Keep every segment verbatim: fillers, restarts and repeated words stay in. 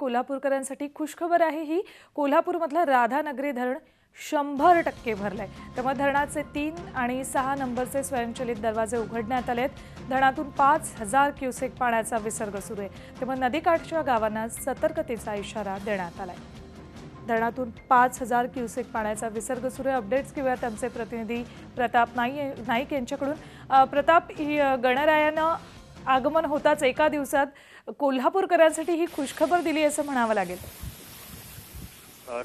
कोल्हापूरकरांसाठी खुशखबर आहे ही। कोल्हापूरमधलं राधानगरी धरण शंभर टक्के भरलंय। त्यामुळे धरणाचे तीन आणि सहा नंबरचे स्वयंचलित दरवाजे उघडण्यात आलेत। धरणातून पाच हजार क्युसेक पाण्याचा विसर्ग सुरू आहे, त्यामुळे नदीकाठच्या गावांना सतर्कतेचा इशारा देण्यात आलाय। धरणातून पाच हजार क्युसेक पाण्याचा विसर्ग सुरू आहे। अपडेट्स घेऊयात आमचे प्रतिनिधी प्रताप नाईक यांच्याकडून। प्रताप, गणरायानं आगमन होताच एका दिवसात कोल्हापूरकरांसाठी ही खुशखबर दिली असं म्हणावं लागेल।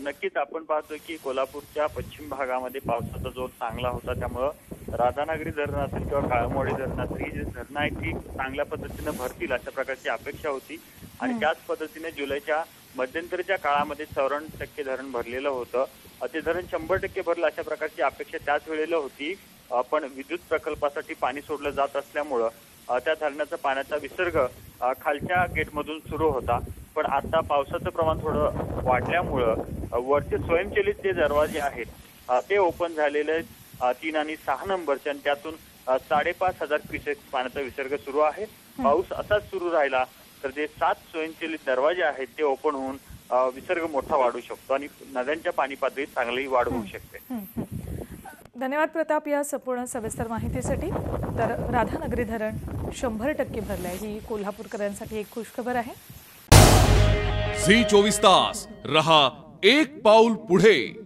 नक्कीच आपण पाहतो की कोल्हापूरच्या पश्चिम भागामध्ये पावसाचा जोर चांगला होता, त्यामुळे राधानगरी धरण असेल किंवा काळमोडी धरण असेल, ही जी धरणं आहेत ती चांगल्या पद्धतीने भरतील अशा प्रकारची अपेक्षा होती। आणि त्याच पद्धतीने जुलैच्या मध्यंतरीच्या काळामध्ये चौऱ्याण्णव टक्के धरण भरलेलं होतं। ते धरण शंभर टक्के भरलं अशा प्रकारची अपेक्षा त्याच वेळेला होती। पण विद्युत प्रकल्पासाठी पाणी सोडलं जात असल्यामुळं त्या धरणाचा पाण्याचा विसर्ग खालच्या गेटमधून सुरू होता। पण आता पावसाचं प्रमाण थोडं वाढल्यामुळं वरचे स्वयंचलित जे दरवाजे आहेत ते ओपन झालेले आहेत, तीन आणि सहा नंबरचे, आणि त्यातून साडेपाच हजार क्युसेक पाण्याचा विसर्ग सुरू आहे। पाऊस असाच सुरू राहिला तर जे सात स्वयंचलित दरवाजे आहेत ते ओपन होऊन विसर्ग मोठा वाढू शकतो आणि नद्यांच्या पाणी पातळीत चांगली वाढ होऊ शकते। धन्यवाद प्रताप या संपूर्ण सविस्तर माहितीसाठी। तर राधानगरी धरण शंभर टक्के भरले ही कोल्हापूरकरांसाठी एक खुशखबर आहे। झी चोवीस तास रहा एक पाऊल पुढे।